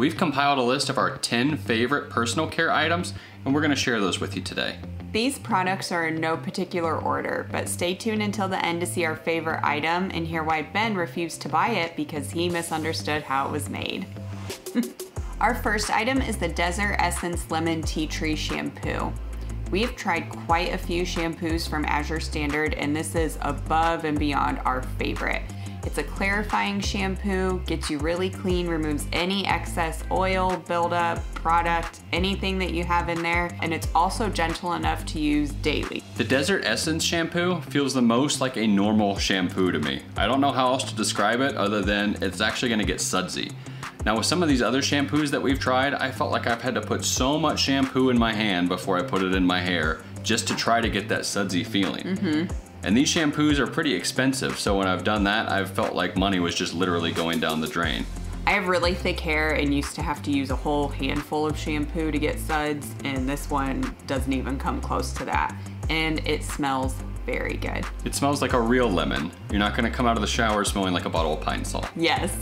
We've compiled a list of our 10 favorite personal care items, and we're gonna share those with you today. These products are in no particular order, but stay tuned until the end to see our favorite item and hear why Ben refused to buy it because he misunderstood how it was made. Our first item is the Desert Essence Lemon Tea Tree Shampoo. We've tried quite a few shampoos from Azure Standard, and this is above and beyond our favorite. It's a clarifying shampoo, gets you really clean, removes any excess oil, buildup, product, anything that you have in there, and it's also gentle enough to use daily. The Desert Essence shampoo feels the most like a normal shampoo to me. I don't know how else to describe it other than it's actually gonna get sudsy. Now with some of these other shampoos that we've tried, I felt like I've had to put so much shampoo in my hand before I put it in my hair just to try to get that sudsy feeling. And these shampoos are pretty expensive, so when I've done that, I've felt like money was just literally going down the drain. I have really thick hair and used to have to use a whole handful of shampoo to get suds, and this one doesn't even come close to that. And it smells very good. It smells like a real lemon. You're not gonna come out of the shower smelling like a bottle of pine salt. Yes.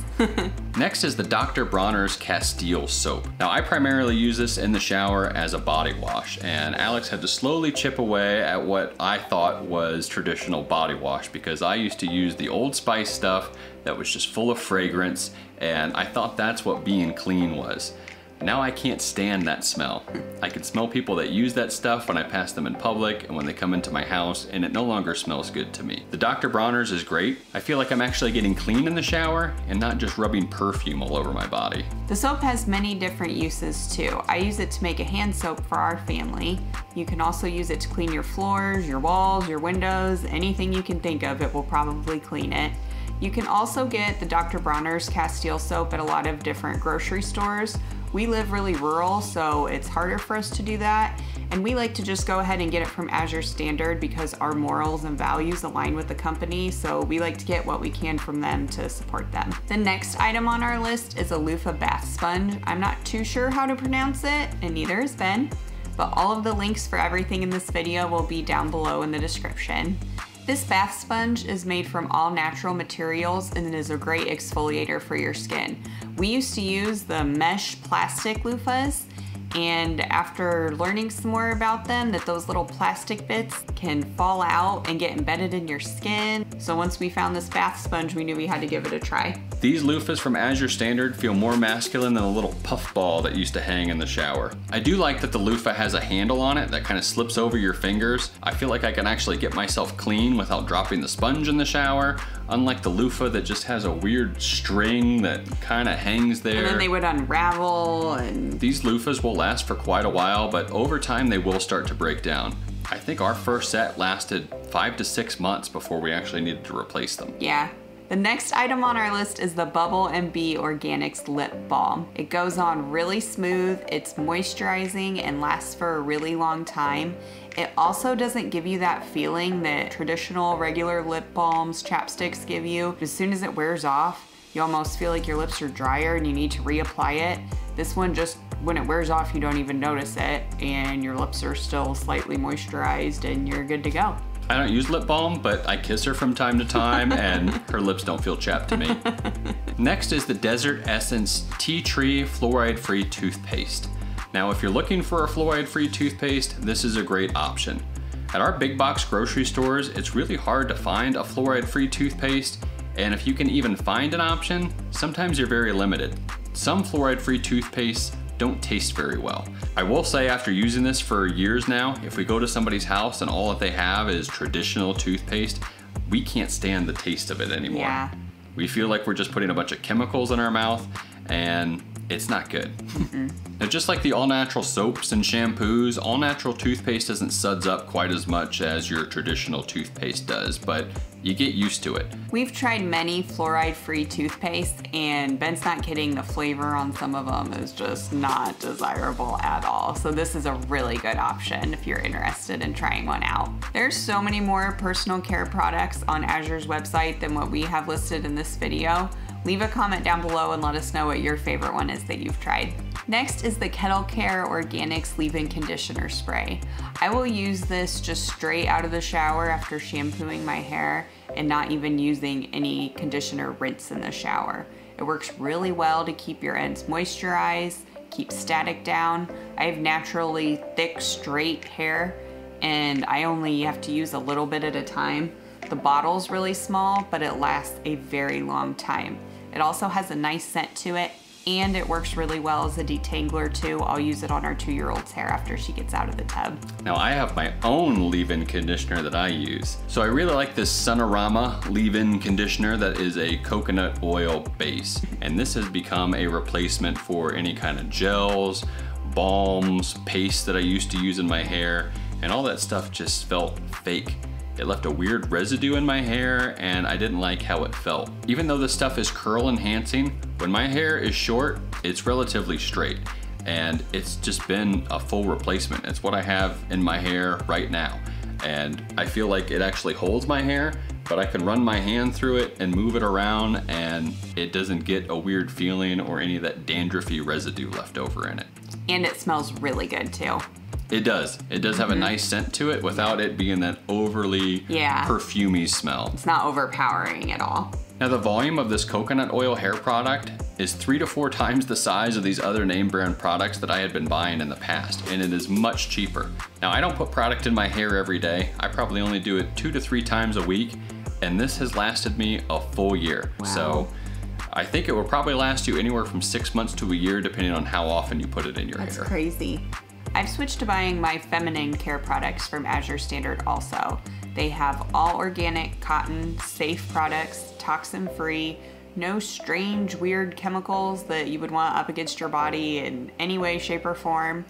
Next is the Dr. Bronner's Castile soap. Now I primarily use this in the shower as a body wash, and Alex had to slowly chip away at what I thought was traditional body wash because I used to use the Old Spice stuff that was just full of fragrance, and I thought that's what being clean was. Now I can't stand that smell. I can smell people that use that stuff when I pass them in public and when they come into my house, and it no longer smells good to me. The Dr. Bronner's is great. I feel like I'm actually getting clean in the shower and not just rubbing perfume all over my body. The soap has many different uses too. I use it to make a hand soap for our family. You can also use it to clean your floors, your walls, your windows, anything you can think of, it will probably clean it. You can also get the Dr. Bronner's Castile soap at a lot of different grocery stores. We live really rural, so it's harder for us to do that. And we like to just go ahead and get it from Azure Standard because our morals and values align with the company, so we like to get what we can from them to support them. The next item on our list is a loofah bath sponge. I'm not too sure how to pronounce it, and neither is Ben, but all of the links for everything in this video will be down below in the description. This bath sponge is made from all natural materials and it is a great exfoliator for your skin. We used to use the mesh plastic loofahs, and after learning some more about them, that those little plastic bits can fall out and get embedded in your skin. So once we found this bath sponge, we knew we had to give it a try. These loofahs from Azure Standard feel more masculine than a little puff ball that used to hang in the shower. I do like that the loofah has a handle on it that kind of slips over your fingers. I feel like I can actually get myself clean without dropping the sponge in the shower, unlike the loofah that just has a weird string that kind of hangs there. And then they would unravel, and these loofahs will last for quite a while, but over time they will start to break down. I think our first set lasted 5 to 6 months before we actually needed to replace them. Yeah. The next item on our list is the Bubble & Bee Organics Lip Balm. It goes on really smooth, it's moisturizing, and lasts for a really long time. It also doesn't give you that feeling that traditional regular lip balms, chapsticks give you. As soon as it wears off, you almost feel like your lips are drier and you need to reapply it. This one just, when it wears off, you don't even notice it, and your lips are still slightly moisturized and you're good to go. I don't use lip balm, but I kiss her from time to time and her lips don't feel chapped to me. Next is the Desert Essence Tea Tree Fluoride-Free Toothpaste. Now, if you're looking for a fluoride-free toothpaste, this is a great option. At our big box grocery stores, it's really hard to find a fluoride-free toothpaste, and if you can even find an option, sometimes you're very limited. Some fluoride-free toothpastes don't taste very well. I will say, after using this for years now, if we go to somebody's house and all that they have is traditional toothpaste, we can't stand the taste of it anymore. Yeah. We feel like we're just putting a bunch of chemicals in our mouth, and it's not good. Now, just like the all-natural soaps and shampoos, all-natural toothpaste doesn't suds up quite as much as your traditional toothpaste does, but you get used to it. We've tried many fluoride-free toothpastes, and Ben's not kidding, the flavor on some of them is just not desirable at all. So this is a really good option if you're interested in trying one out. There's so many more personal care products on Azure's website than what we have listed in this video. Leave a comment down below and let us know what your favorite one is that you've tried. Next is the Kettle Care Organics Leave-In Conditioner Spray. I will use this just straight out of the shower after shampooing my hair and not even using any conditioner rinse in the shower. It works really well to keep your ends moisturized, keep static down. I have naturally thick, straight hair, and I only have to use a little bit at a time. The bottle's really small, but it lasts a very long time. It also has a nice scent to it, and it works really well as a detangler too. I'll use it on our 2-year-old's hair after she gets out of the tub. Now I have my own leave-in conditioner that I use. So I really like this Sunaroma leave-in conditioner that is a coconut oil base. And this has become a replacement for any kind of gels, balms, paste that I used to use in my hair. And all that stuff just felt fake. It left a weird residue in my hair and I didn't like how it felt. Even though this stuff is curl enhancing, when my hair is short, it's relatively straight and it's just been a full replacement. It's what I have in my hair right now. And I feel like it actually holds my hair, but I can run my hand through it and move it around and it doesn't get a weird feeling or any of that dandruffy residue left over in it. And it smells really good too. It does. It does have a nice scent to it without it being that overly perfumey smell. It's not overpowering at all. Now the volume of this coconut oil hair product is 3 to 4 times the size of these other name brand products that I had been buying in the past, and it is much cheaper. Now I don't put product in my hair every day. I probably only do it 2 to 3 times a week, and this has lasted me a full year. Wow. So I think it will probably last you anywhere from 6 months to a year, depending on how often you put it in your hair. That's crazy. I've switched to buying my feminine care products from Azure Standard also. They have all organic cotton, safe products, toxin-free, no strange, weird chemicals that you would want up against your body in any way, shape, or form.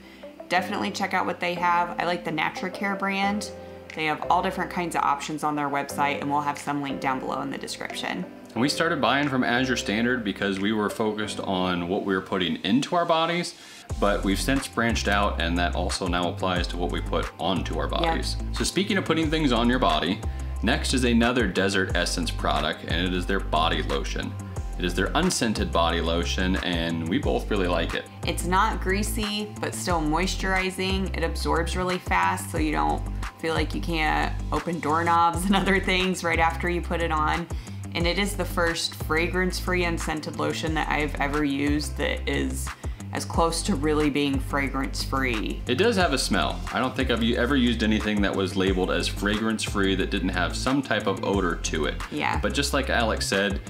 Definitely check out what they have. I like the NatraCare brand. They have all different kinds of options on their website, and we'll have some linked down below in the description. And we started buying from Azure Standard because we were focused on what we were putting into our bodies, but we've since branched out and that also now applies to what we put onto our bodies. Yep. So speaking of putting things on your body, next is another Desert Essence product and it is their body lotion. It is their unscented body lotion and we both really like it. It's not greasy, but still moisturizing. It absorbs really fast so you don't feel like you can't open doorknobs and other things right after you put it on. And it is the first fragrance-free unscented lotion that I've ever used that is as close to really being fragrance-free. It does have a smell. I don't think I've ever used anything that was labeled as fragrance-free that didn't have some type of odor to it. Yeah. But just like Alex said,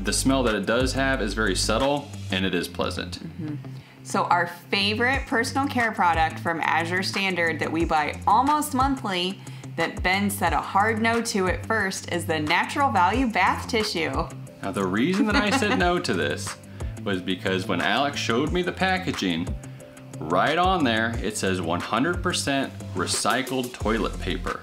the smell that it does have is very subtle and it is pleasant. Mm-hmm. So our favorite personal care product from Azure Standard that we buy almost monthly that Ben said a hard no to at first is the Natural Value Bath Tissue. Now the reason that I said no to this was because when Alex showed me the packaging, right on there, it says 100% recycled toilet paper,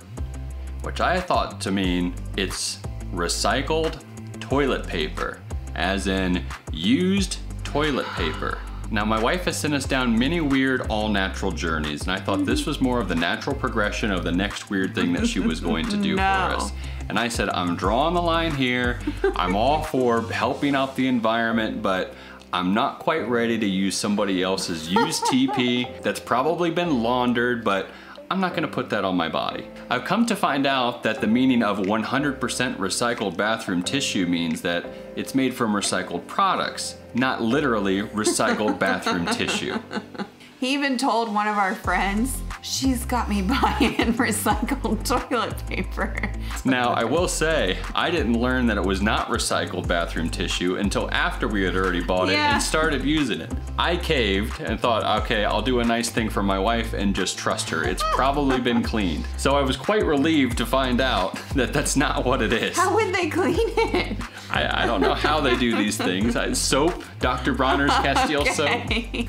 which I thought to mean it's recycled toilet paper, as in used toilet paper. Now my wife has sent us down many weird all natural journeys and I thought this was more of the natural progression of the next weird thing that she was going to do for us. And I said, I'm drawing the line here. I'm all for helping out the environment, but I'm not quite ready to use somebody else's used TP that's probably been laundered, but I'm not gonna put that on my body. I've come to find out that the meaning of 100% recycled bathroom tissue means that it's made from recycled products, not literally recycled bathroom tissue. He even told one of our friends, she's got me buying recycled toilet paper. Now, I will say, I didn't learn that it was not recycled bathroom tissue until after we had already bought it and started using it. I caved and thought, okay, I'll do a nice thing for my wife and just trust her. It's probably been cleaned. So I was quite relieved to find out that that's not what it is. How would they clean it? I don't know how they do these things. Soap, Dr. Bronner's Castile soap.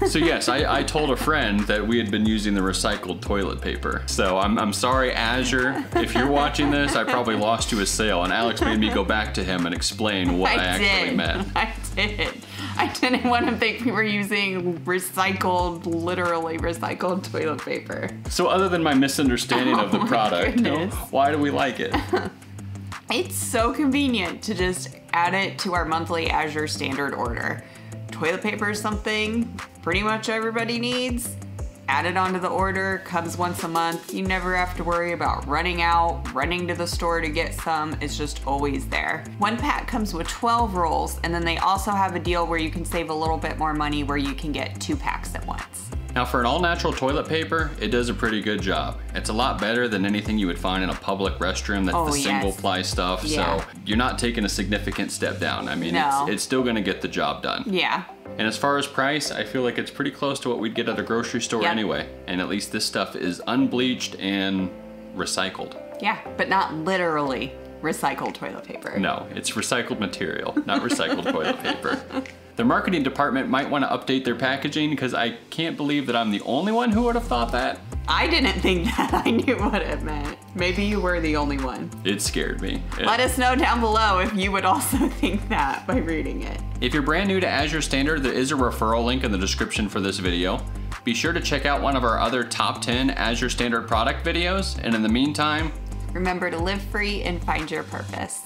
So yes, I told a friend that we had been using the recycled toilet paper. So I'm sorry, Azure, if you're watching this, I probably lost you a sale. And Alex made me go back to him and explain what I actually meant. I didn't want to think we were using recycled, literally recycled toilet paper. So other than my misunderstanding of the product, why do we like it? It's so convenient to just add it to our monthly Azure Standard order. Toilet paper is something pretty much everybody needs. add it onto the order. Comes once a month. You never have to worry about running out, running to the store to get some. It's just always there. One pack comes with 12 rolls, and then they also have a deal where you can save a little bit more money where you can get 2 packs at once. Now for an all-natural toilet paper, it does a pretty good job. It's a lot better than anything you would find in a public restroom that's single-ply stuff, so you're not taking a significant step down. I mean, it's still gonna get the job done. Yeah. And as far as price, I feel like it's pretty close to what we'd get at a grocery store anyway, and at least this stuff is unbleached and recycled. Yeah, but not literally recycled toilet paper. No, it's recycled material, not recycled toilet paper. The marketing department might want to update their packaging, because I can't believe that I'm the only one who would have thought that. I didn't think that. I knew what it meant. Maybe you were the only one. It scared me. Let us know down below if you would also think that by reading it. If you're brand new to Azure Standard, there is a referral link in the description for this video. Be sure to check out one of our other top 10 Azure Standard product videos, and in the meantime, remember to live free and find your purpose.